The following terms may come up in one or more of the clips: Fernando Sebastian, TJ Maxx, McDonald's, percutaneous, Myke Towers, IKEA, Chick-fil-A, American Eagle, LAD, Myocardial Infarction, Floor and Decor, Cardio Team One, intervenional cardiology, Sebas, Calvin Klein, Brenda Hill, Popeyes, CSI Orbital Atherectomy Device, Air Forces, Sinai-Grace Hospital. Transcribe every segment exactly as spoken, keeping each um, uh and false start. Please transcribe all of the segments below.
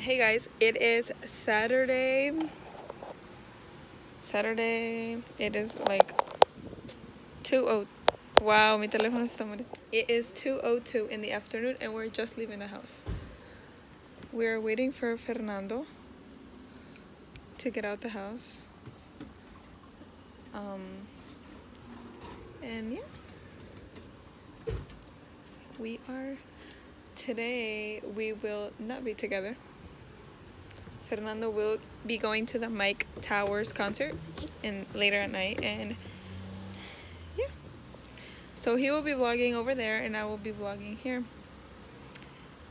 Hey guys, it is Saturday. Saturday. It is like two oh. Wow, mi teléfono está muriendo. It is two oh two in the afternoon and we're just leaving the house. We're waiting for Fernando to get out the house. Um and yeah. We are today we will not be together. Fernando will be going to the Myke Towers concert in later at night, and yeah, so he will be vlogging over there and I will be vlogging here.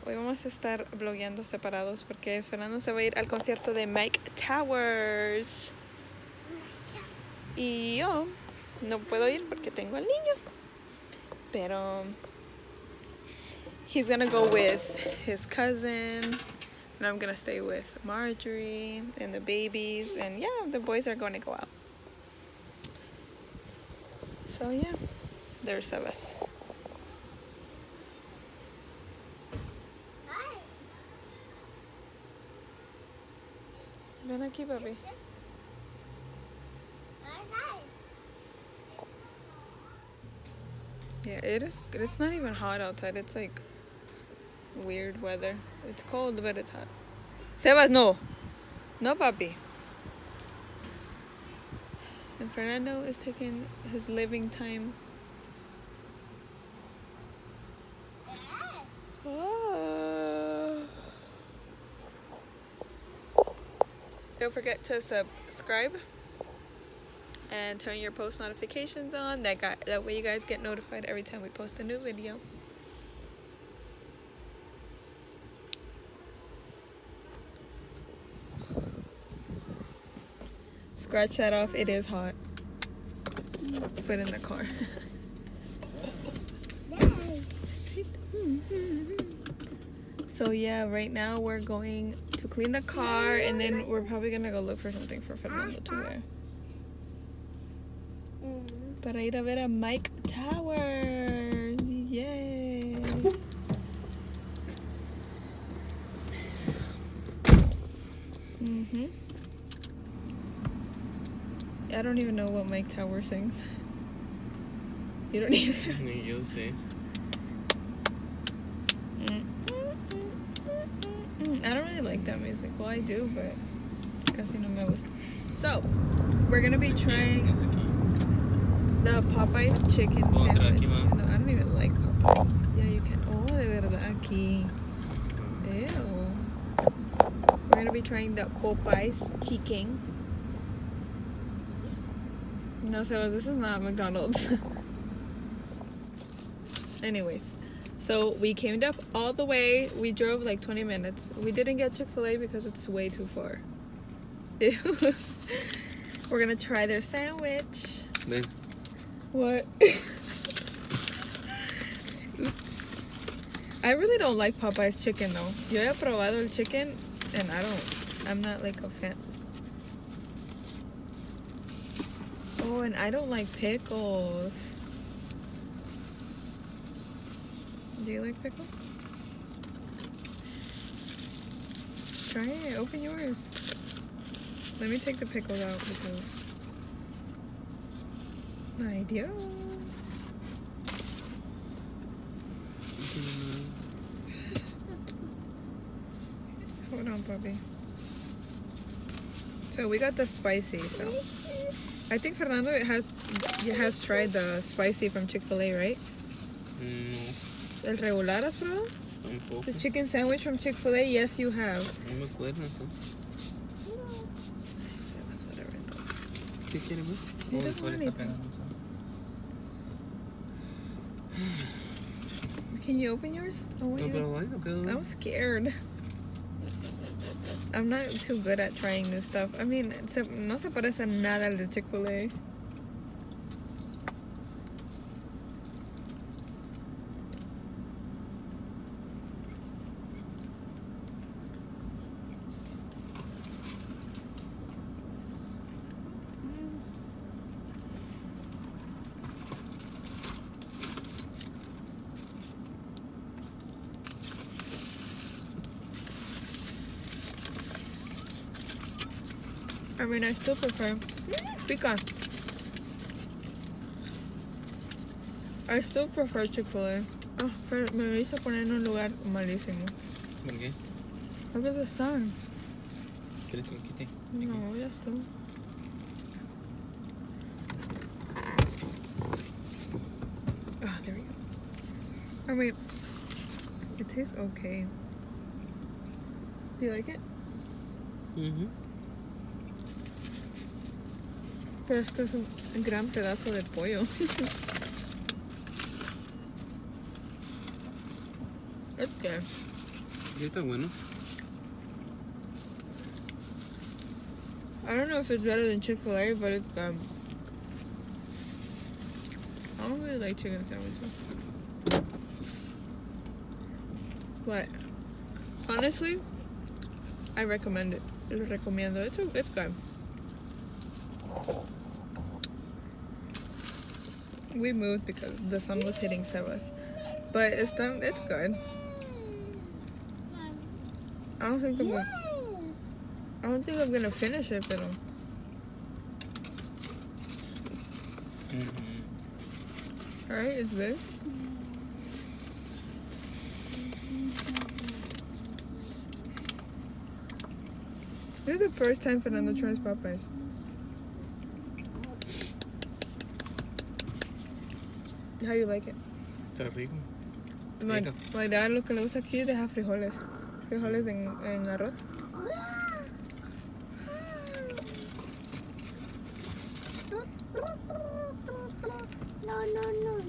Hoy vamos a estar vlogueando separados porque Fernando se va a ir al concierto de Myke Towers y yo no puedo ir porque tengo al niño, pero he's gonna go with his cousin. And I'm gonna stay with Marjorie and the babies, and yeah, the boys are gonna go out. So yeah, there's of us. Ven aquí, baby. Yeah, it is. It's not even hot outside. It's like weird weather. It's cold, but it's hot. Sebas, no. No, papi. And Fernando is taking his living time. Oh. Don't forget to subscribe and turn your post notifications on. That, guy, that way you guys get notified every time we post a new video. Scratch that off, it is hot. Put in the car. So yeah, right now we're going to clean the car and then we're probably gonna go look for something for Fernando to wear. Para ir a ver a Myke Towers. Yay! Mm-hmm. I don't even know what Myke Towers sings. You don't either? You'll see. I don't really like that music. Well, I do, but casi no me gusta. So, we're gonna be trying the Popeyes chicken sandwich. No, I don't even like Popeyes. Yeah, you can. Oh, de verdad, aquí. Ew. We're gonna be trying the Popeyes chicken. No, so this is not McDonald's. Anyways, so we came up all the way. We drove like twenty minutes. We didn't get Chick-fil-A because it's way too far. We're gonna try their sandwich. Nice. What? Oops. I really don't like Popeye's chicken though. Yo he probado el chicken and I don't, I'm not like a fan. Oh, and I don't like pickles. Do you like pickles? Try it. Open yours. Let me take the pickles out because... I do. Hold on, puppy. So we got the spicy, so... I think Fernando it has it has tried the spicy from Chick-fil-A, right? No. El regular has probado? Tampoco. The chicken sandwich from Chick-fil-A, yes you have. No me acuerdo. ¿Qué quiere ver? You don't want anything. Can you open yours? Oh, wait. No, pero bueno, pero... I'm scared. I'm not too good at trying new stuff. I mean, no se parece nada al de Chick-fil-A. I mean, I still prefer pica. I still prefer Chick-fil-A. Oh, pero me lo hizo poner en un lugar malísimo. ¿Por qué? Look at the sun. ¿Quieres que lo quite? No, ya está. Oh, there we go. I mean, it tastes okay. Do you like it? Mm-hmm. Pero esto es un gran pedazo de pollo. It's good. ¿Y está bueno? I don't know if it's better than Chick-fil-A, but it's good. I don't really like chicken sandwiches. But honestly, I recommend it. Lo recomiendo. It's, a, it's good. We moved because the sun was hitting Sebas. But it's done, it's good. I don't think I'm gonna, I don't think I'm gonna finish it at all. Mm-hmm. Alright, it's big. This is the first time Fernando tries Popeyes. How do you like it? Está rico. My, my dad lo que le gusta aquí es dejar frijoles. Frijoles en, en arroz. No, no, no.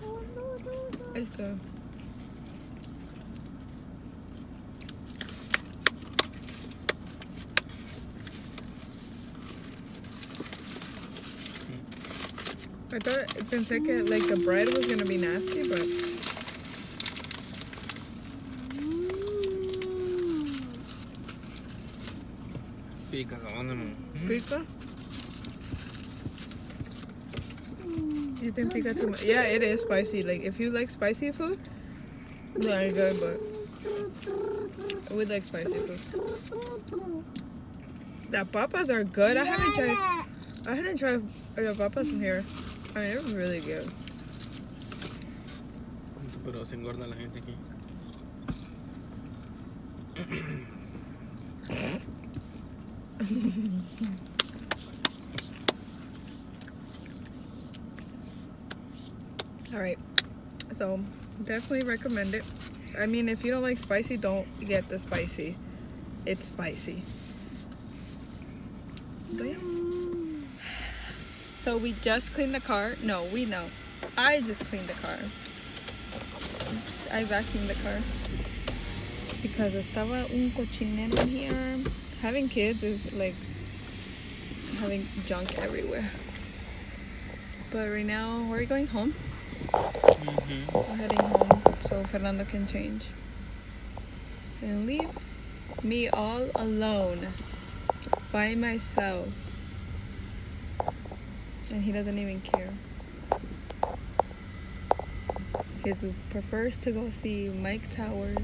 No, no, no. It's good. I thought, pensé que like the bread was gonna be nasty, but pica, mm. Pica. You think pica too much? Yeah, it is spicy. Like if you like spicy food, then you're good. But we like spicy food. The papas are good. I haven't tried. I hadn't tried the papas from here. I mean, they're really good. Pero se engorda la gente aquí. All right, so definitely recommend it. I mean, if you don't like spicy, don't get the spicy. It's spicy. But yeah. So we just cleaned the car. No, we know. I just cleaned the car. Oops, I vacuumed the car. Because estaba un cochinero here. Having kids is like having junk everywhere. But right now, we're going home. Mm-hmm. I'm heading home so Fernando can change. And leave me all alone. By myself. And he doesn't even care. He prefers to go see Myke Towers.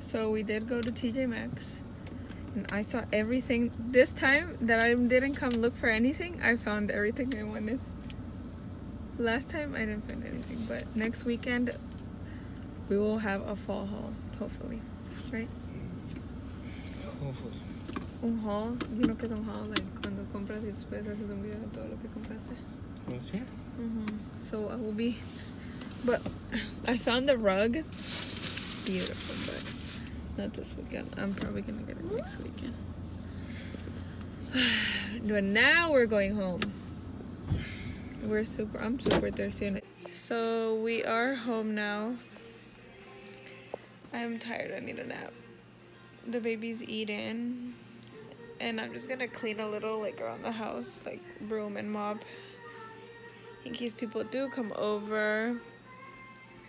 So we did go to T J Maxx. And I saw everything. This time that I didn't come look for anything, I found everything I wanted. Last time I didn't find anything. But next weekend, we will have a fall haul. Hopefully. Right? Hopefully. Un haul, you know que es un haul, like cuando compras y después haces un video de todo lo que compraste. Oh, sí. Mm-hmm. So I will be, but I found the rug, beautiful, but not this weekend. I'm probably gonna get it next weekend. But now we're going home. We're super, I'm super thirsty. So we are home now. I'm tired, I need a nap. The baby's eating. And I'm just gonna clean a little, like around the house, like broom and mop, in case people do come over.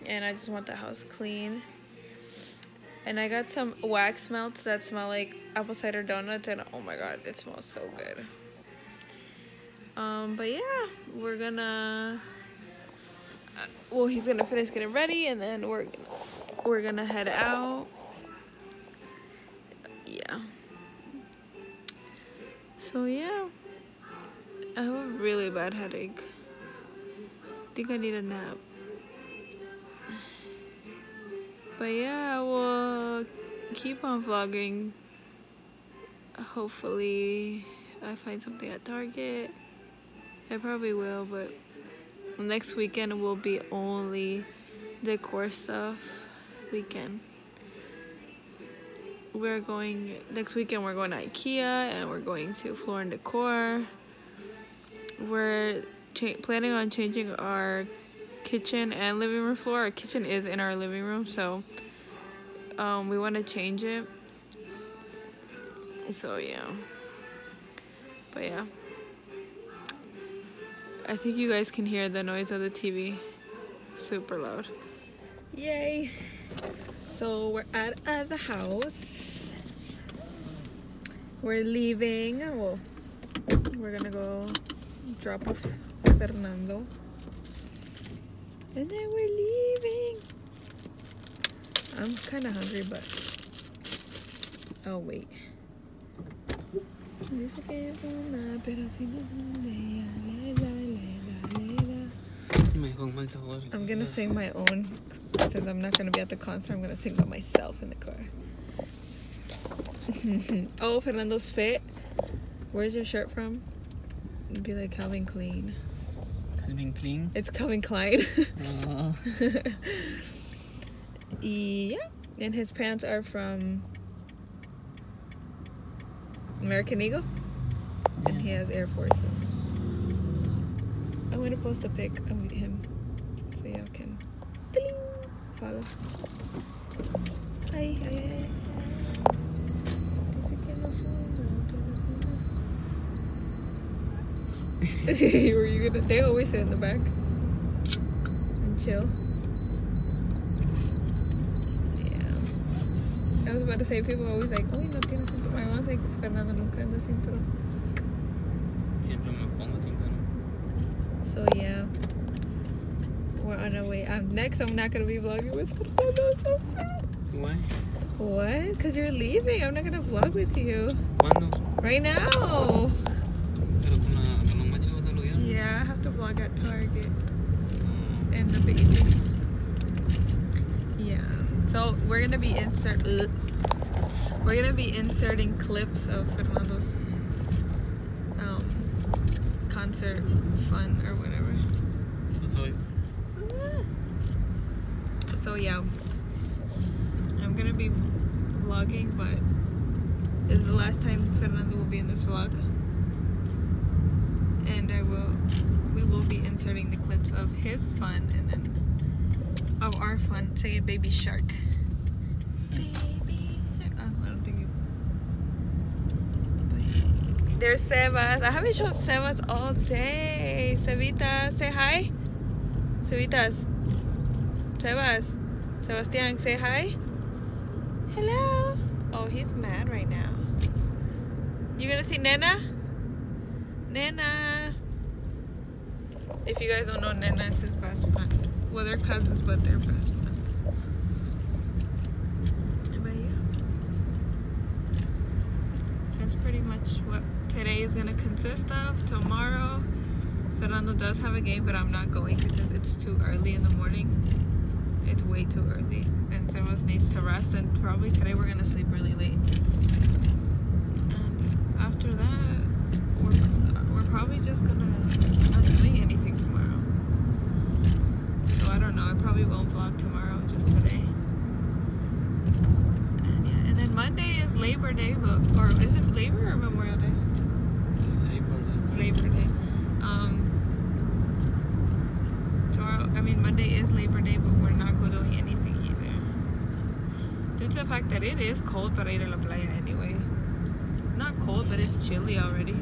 And I just want the house clean. And I got some wax melts that smell like apple cider donuts, and oh my god, it smells so good. Um, but yeah, we're gonna. Well, he's gonna finish getting ready, and then we're we're gonna head out. So yeah, I have a really bad headache. I think I need a nap. But yeah, I will keep on vlogging. Hopefully I find something at Target. I probably will, but next weekend will be only decor stuff weekend. We're going next weekend we're going to IKEA, and we're going to Floor and Decor. We're planning on changing our kitchen and living room floor. Our kitchen is in our living room, so um we want to change it. So yeah, but yeah, I think you guys can hear the noise of the T V super loud. Yay. So we're at uh, the house. We're leaving. Well, we're gonna go drop off Fernando, and then we're leaving. I'm kind of hungry, but oh wait. Dice que una, pero si no I'm gonna sing my own, since I'm not gonna be at the concert. I'm gonna sing by myself in the car. Oh, Fernando's fit. Where's your shirt from? It'd be like Calvin Klein. Calvin Klein? It's Calvin Klein. uh. Yeah, and his pants are from American Eagle, and he has Air Forces. I'm gonna post a pic of him so y'all can follow. Hi, hi. Were you gonna? They always sit in the back and chill. I was about to say, people are always like, uy, no tiene cinturón. My mom's like, it's Fernando, nunca anda cinturón. Siempre me pongo cinturón. So yeah, we're on our way. Um, next, I'm not going to be vlogging with Fernando. I'm so sad. Why? What? Because you're leaving. I'm not going to vlog with you. ¿Cuándo? Right now. Pero con la, con la mañana vas a vlog. Yeah, I have to vlog at Target. Mm. And the babies. Yeah. So we're gonna be insert uh, we're gonna be inserting clips of Fernando's um, concert fun or whatever. Uh, so yeah, I'm gonna be vlogging, but this is the last time Fernando will be in this vlog, and I will we will be inserting the clips of his fun and then. Of our fun, say a baby shark. Baby shark. Oh, I don't think you. Bye. There's Sebas. I haven't shown Sebas all day. Sebita, say hi. Sebitas. Sebas. Sebastian, say hi. Hello. Oh, he's mad right now. You gonna see Nena? Nena. If you guys don't know, Nena is his best friend. Well, they're cousins, but they're best friends. But yeah, that's pretty much what today is gonna consist of. Tomorrow, Fernando does have a game, but I'm not going because it's too early in the morning. It's way too early, and Sebas needs to rest. And probably today we're gonna sleep really late. And after that, we're we're probably just gonna not doing anything tomorrow. I don't know, I probably won't vlog tomorrow, just today. And yeah, and then Monday is Labor Day, but or is it Labor or Memorial Day? Labor Day. Labor Day. Um tomorrow I mean Monday is Labor Day, but we're not going doing anything either. Due to the fact that it is cold para ir a la playa anyway. Not cold, but it's chilly already.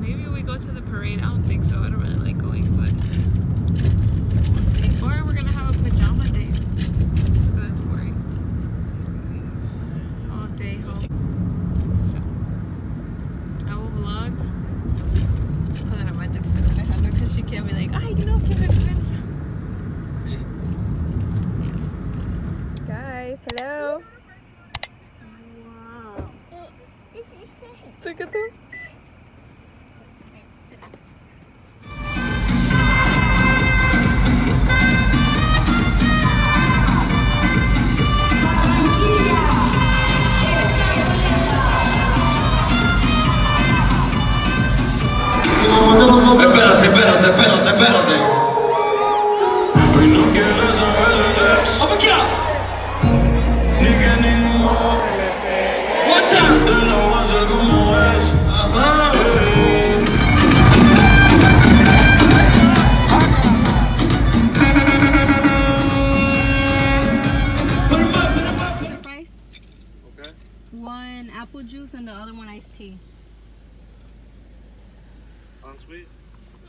Maybe we go to the parade. I don't think so. I don't really like going, but we'll see. Or we're gonna have a pajama day. But that's boring. All day home. So I will vlog. Because I might just put my hand there because she can't be like, ah, you know, keep it friends. Yeah. Guys, hello. Wow.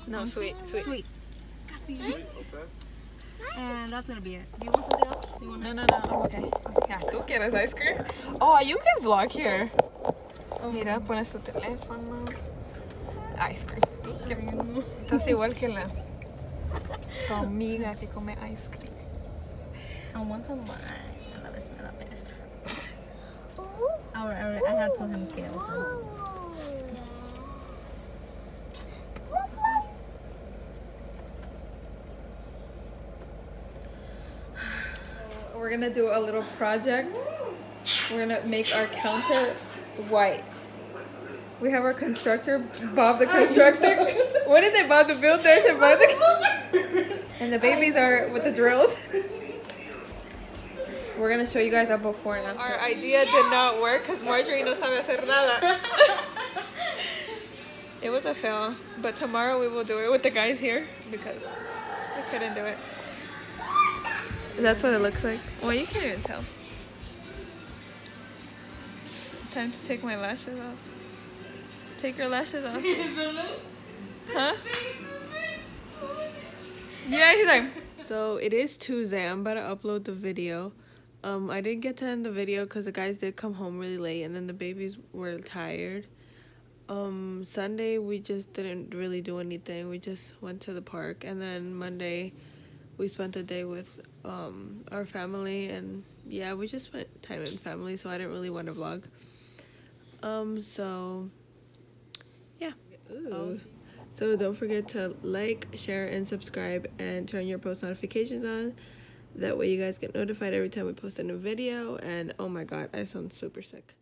No, sweet. Sweet. Sweet. Got these. Sweet, okay. And that's gonna be it. Do you want something else? Do you want no, no, no, no. Okay. Yeah, tú quieres ice cream? Oh, you can vlog here. Oh. Mira, pones tu teléfono. Ice cream. Estás igual que la tu amiga que come ice cream. I want some more. I love smell of minister. Alright, I had told him to get some. We're gonna do a little project. We're gonna make our counter white. We have our constructor, Bob the constructor. What is it, Bob the builder? Is it Bob the and the babies are with the drills. We're gonna show you guys a before and after. Our idea did not work because Marjorie no sabe hacer nada. It was a fail, but tomorrow we will do it with the guys here because we couldn't do it. That's what it looks like. Well, you can't even tell. Time to take my lashes off. Take your lashes off. Huh? Yeah, he's like. So it is Tuesday. I'm about to upload the video. Um, I didn't get to end the video because the guys did come home really late, and then the babies were tired. Um, Sunday we just didn't really do anything. We just went to the park, and then Monday we spent the day with um our family, and yeah, we just spent time in family. So I didn't really want to vlog. Um, so. Yeah. Ooh. So don't forget to like, share, and subscribe, and turn your post notifications on. That way you guys get notified every time we post a new video. And oh my god, I sound super sick.